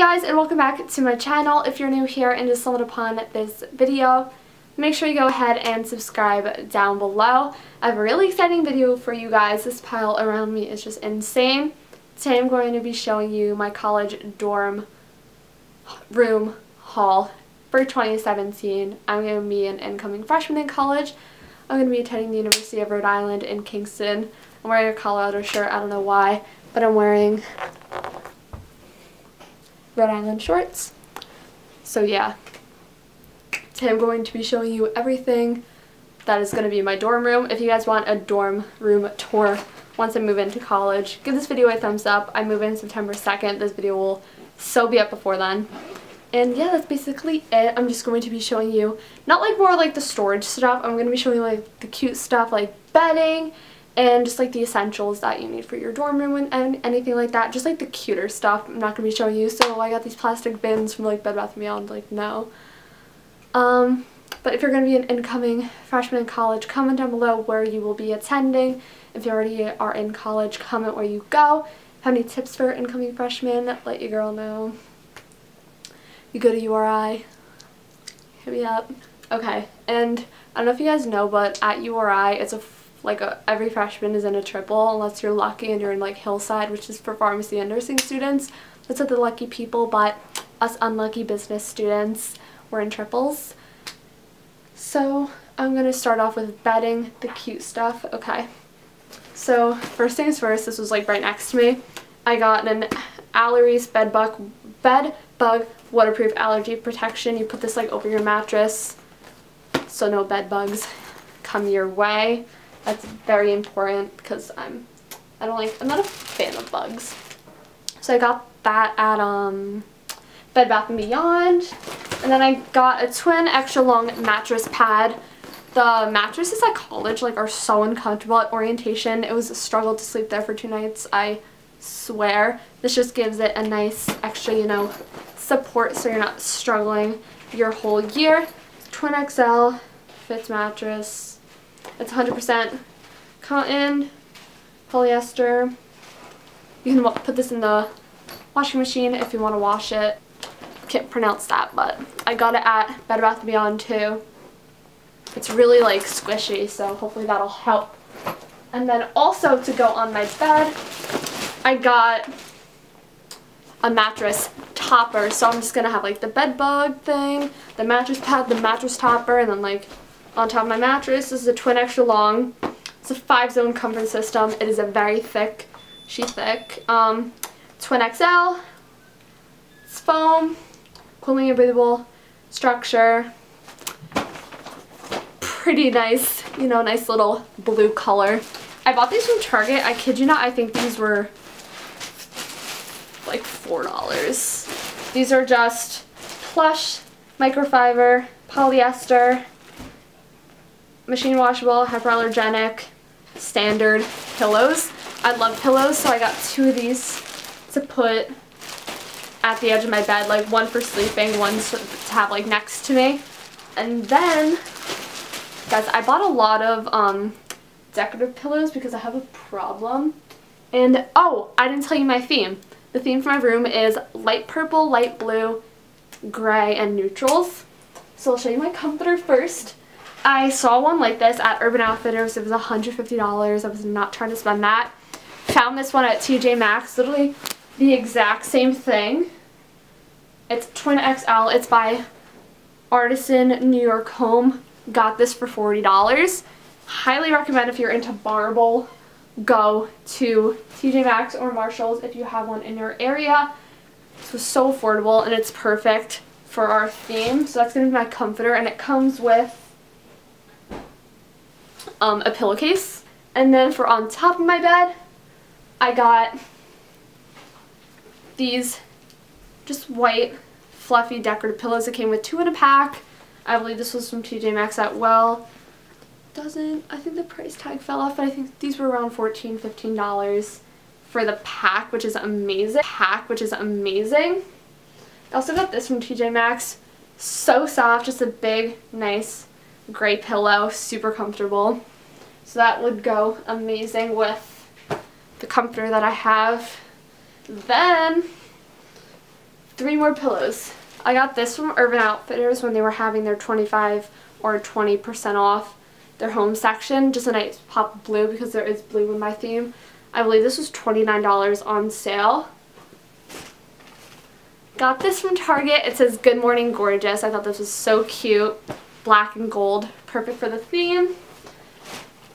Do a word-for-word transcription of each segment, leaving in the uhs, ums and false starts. Hey guys, and welcome back to my channel. If you're new here and just stumbled upon this video, make sure you go ahead and subscribe down below. I have a really exciting video for you guys. This pile around me is just insane. Today I'm going to be showing you my college dorm room haul for twenty seventeen. I'm going to be an incoming freshman in college. I'm going to be attending the University of Rhode Island in Kingston. I'm wearing a Colorado shirt. I don't know why, but I'm wearing Rhode Island shorts. So yeah, today I'm going to be showing you everything that is going to be my dorm room. If you guys want a dorm room tour once I move into college, give this video a thumbs up. I move in September second. This video will so be up before then. And yeah, that's basically it. I'm just going to be showing you not like more like the storage stuff. I'm going to be showing you like the cute stuff like bedding and just like the essentials that you need for your dorm room and anything like that. Just like the cuter stuff I'm not going to be showing you. So I got these plastic bins from like Bed Bath and Beyond, like no. Um, but if you're going to be an incoming freshman in college, comment down below where you will be attending. If you already are in college, comment where you go. If you have any tips for incoming freshmen, let your girl know. You go to U R I, hit me up. Okay, and I don't know if you guys know, but at U R I, it's a like a, every freshman is in a triple unless you're lucky and you're in like Hillside, which is for pharmacy and nursing students. That's at the lucky people, but us unlucky business students, we're in triples. So I'm gonna start off with bedding, the cute stuff. Okay, so first things first, this was like right next to me. I got an AllerEase bed bug bed bug waterproof allergy protection. You put this like over your mattress so no bed bugs come your way. That's very important because I'm, I don't like, I'm not a fan of bugs. So I got that at um, Bed Bath and Beyond. And then I got a twin extra long mattress pad. The mattresses at college like are so uncomfortable. At orientation, it was a struggle to sleep there for two nights, I swear. This just gives it a nice extra, you know, support so you're not struggling your whole year. Twin X L fits mattress. It's one hundred percent cotton, polyester. You can put this in the washing machine if you want to wash it. Can't pronounce that, but I got it at Bed Bath and Beyond too. It's really like squishy, so hopefully that'll help. And then also to go on my bed, I got a mattress topper. So I'm just going to have like the bed bug thing, the mattress pad, the mattress topper, and then like on top of my mattress. This is a twin extra long. It's a five zone comfort system. It is a very thick, she thick, um, twin X L. It's foam, cooling and breathable structure. Pretty nice, you know, nice little blue color. I bought these from Target. I kid you not, I think these were like four dollars. These are just plush, microfiber, polyester, machine washable, hypoallergenic, standard pillows. I love pillows, so I got two of these to put at the edge of my bed, like one for sleeping, one to have like next to me. And then, guys, I bought a lot of um, decorative pillows because I have a problem. And oh, I didn't tell you my theme. The theme for my room is light purple, light blue, gray, and neutrals. So I'll show you my comforter first. I saw one like this at Urban Outfitters. It was one hundred fifty dollars. I was not trying to spend that. Found this one at T J Maxx. Literally the exact same thing. It's twin X L. It's by Artisan New York Home. Got this for forty dollars. Highly recommend if you're into marble, go to T J Maxx or Marshalls if you have one in your area. This was so affordable and it's perfect for our theme. So that's going to be my comforter, and it comes with Um, a pillowcase. And then for on top of my bed, I got these just white fluffy decorative pillows that came with two in a pack. I believe this was from T J Maxx at well doesn't I think the price tag fell off, but I think these were around fourteen fifteen dollars for the pack, which is amazing pack which is amazing I also got this from T J Maxx. So soft, just a big nice gray pillow, super comfortable. So that would go amazing with the comforter that I have. Then Three more pillows. I got this from Urban Outfitters when they were having their twenty-five or twenty percent off their home section. Just a nice pop of blue because there is blue in my theme. I believe this was twenty-nine dollars on sale. Got this from Target. It says, "Good morning, gorgeous." I thought this was so cute. Black and gold. Perfect for the theme.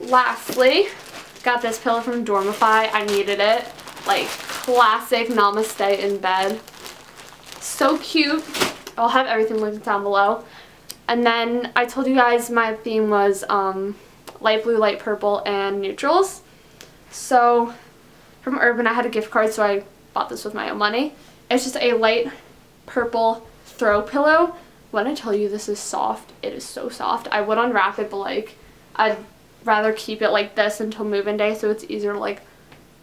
Lastly, got this pillow from Dormify. I needed it. Like, classic namaste in bed. So cute. I'll have everything linked down below. And then I told you guys my theme was um, light blue, light purple, and neutrals. So from Urban I had a gift card, so I bought this with my own money. It's just a light purple throw pillow. When I tell you this is soft, it is so soft. I would unwrap it, but like I'd rather keep it like this until move-in day so it's easier to like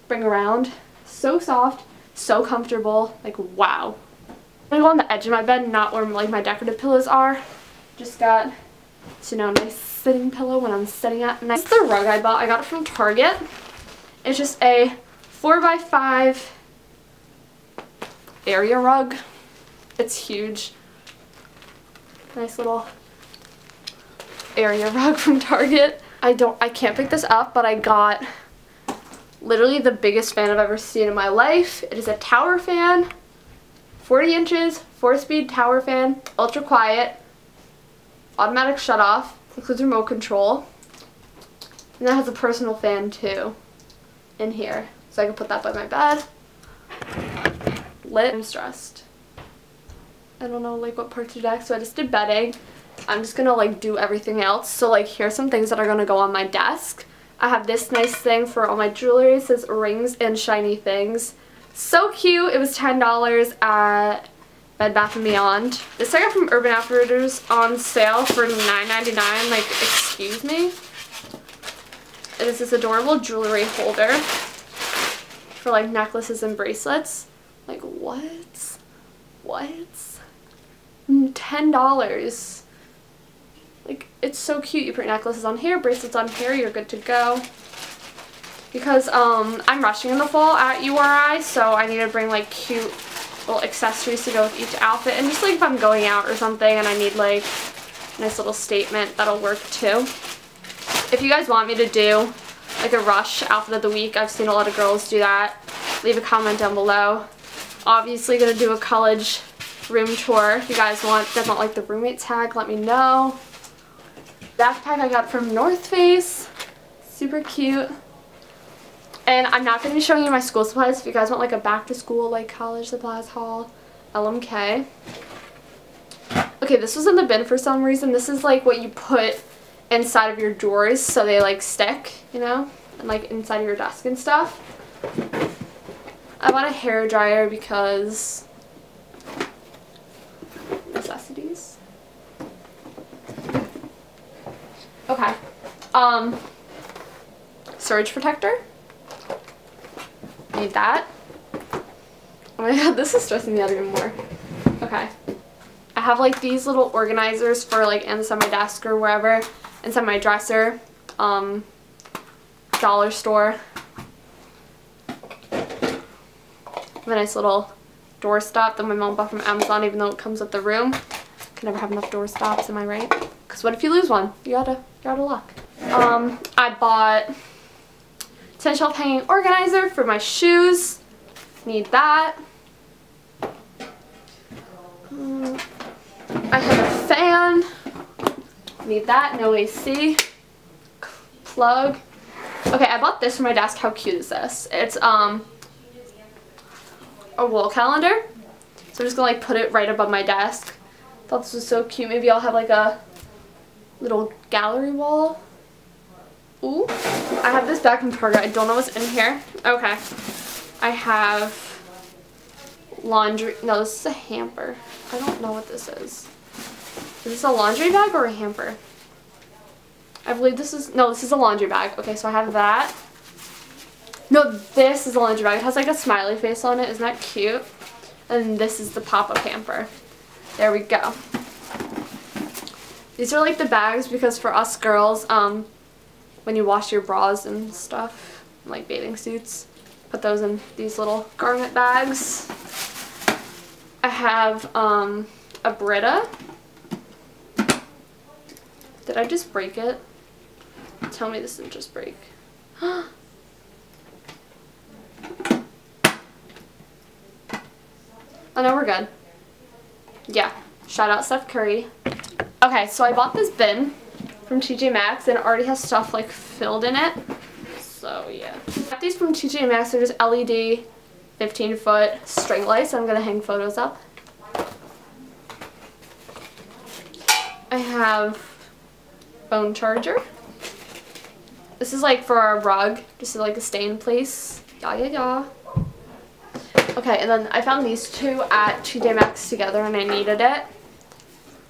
bring around. So soft, so comfortable, like wow. I'm gonna go on the edge of my bed, not where like my decorative pillows are. Just got, you know, a nice sitting pillow when I'm sitting at night. This is the rug I bought. I got it from Target. It's just a four by five area rug. It's huge. Nice little area rug from Target. I don't, I can't pick this up, but I got literally the biggest fan I've ever seen in my life. It is a tower fan, forty inches, four speed tower fan, ultra quiet, automatic shut off, includes remote control, and that has a personal fan too in here. So I can put that by my bed. Lit. I'm stressed. I don't know like what part to do next, so I just did bedding. I'm just gonna like do everything else. So like here's some things that are gonna go on my desk. I have this nice thing for all my jewelry. It says rings and shiny things. So cute. It was ten dollars at Bed Bath and Beyond. This I got from Urban Outfitters on sale for nine ninety-nine. Like, excuse me. It is this adorable jewelry holder for like necklaces and bracelets. Like what? What? ten dollars. Like, it's so cute. You put necklaces on here, bracelets on here, you're good to go. Because um, I'm rushing in the fall at U R I, so I need to bring like cute little accessories to go with each outfit. And just like if I'm going out or something and I need like a nice little statement, that'll work too. If you guys want me to do like a rush outfit of the week, I've seen a lot of girls do that. Leave a comment down below. Obviously gonna do a college room tour. If you guys want, if you want like the roommate tag, let me know. Backpack I got from North Face. Super cute. And I'm not going to be showing you my school supplies. If you guys want like a back to school, like college supplies haul, L M K. Okay, this was in the bin for some reason. This is like what you put inside of your drawers so they like stick, you know, and like inside of your desk and stuff. I bought a hairdryer because necessities. Okay. Um, surge protector. Need that. Oh my god, this is stressing me out even more. Okay. I have like these little organizers for like inside my desk or wherever, inside my dresser, um, dollar store. I have a nice little doorstop that my mom bought from Amazon even though it comes with the room. Can never have enough doorstops, am I right? Because what if you lose one? You gotta, you gotta luck. Um, I bought ten shelf hanging organizer for my shoes. Need that. Um, I have a fan. Need that. No A C. Plug. Okay, I bought this for my desk. How cute is this? It's um a wall calendar. So I'm just gonna like put it right above my desk. Thought this was so cute. Maybe I'll have like a little gallery wall. Ooh, I have this back in Target. I don't know what's in here. Okay. I have laundry. No, this is a hamper. I don't know what this is. Is this a laundry bag or a hamper? I believe this is, no, this is a laundry bag. Okay, so I have that. No, this is a laundry bag. It has like a smiley face on it. Isn't that cute? And this is the pop-up hamper. There we go. These are like the bags because for us girls, um, when you wash your bras and stuff, like bathing suits, put those in these little garment bags. I have um, a Brita. Did I just break it? Tell me this didn't just break. Oh, no, we're good. Yeah. Shout out Seth Curry. Okay, so I bought this bin from T J Maxx, and it already has stuff, like, filled in it. So, yeah. I got these from T J Maxx. They're just L E D fifteen foot string lights. I'm going to hang photos up. I have phone charger. This is, like, for our rug. Just, like, a stay in place. Yah, yah, yah. Okay, and then I found these two at T J Maxx together, and I needed it.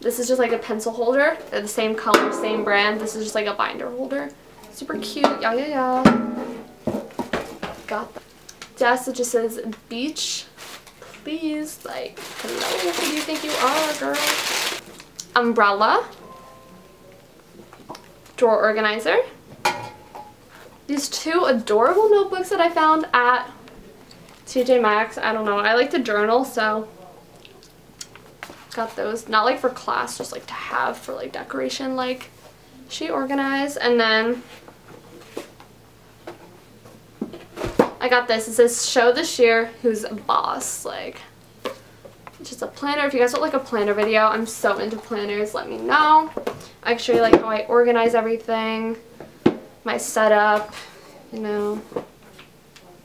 This is just like a pencil holder. They're the same color, same brand. This is just like a binder holder. Super cute. Yeah, yeah, yeah. Got that. Desk that just says beach. Please, like, hello. Who do you think you are, girl? Umbrella. Drawer organizer. These two adorable notebooks that I found at T J Maxx. I don't know. I like to journal, so got those. Not like for class, just like to have for like decoration, like she organized. And then I got this. It says show the sheer who's boss. Like, just a planner. If you guys want like a planner video, I'm so into planners. Let me know. I can show you like how I organize everything, my setup, you know.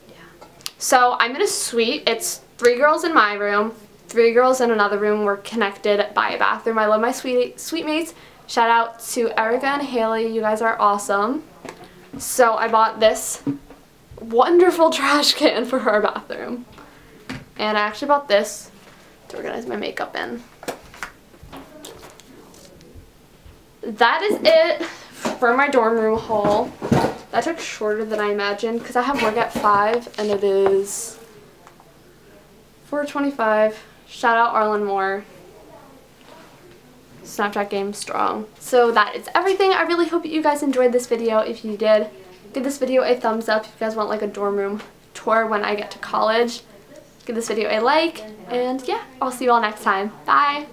Yeah. So I'm in a suite. It's three girls in my room. Three girls in another room. Were connected by a bathroom. I love my sweet, sweet mates. Shout out to Erica and Haley. You guys are awesome. So I bought this wonderful trash can for our bathroom. And I actually bought this to organize my makeup in. That is it for my dorm room haul. That took shorter than I imagined because I have work at five and it is four twenty-five. Shout out Arlen Moore. Snapchat game strong. So that is everything. I really hope you guys enjoyed this video. If you did, give this video a thumbs up. If you guys want like a dorm room tour when I get to college, give this video a like. And yeah, I'll see you all next time. Bye.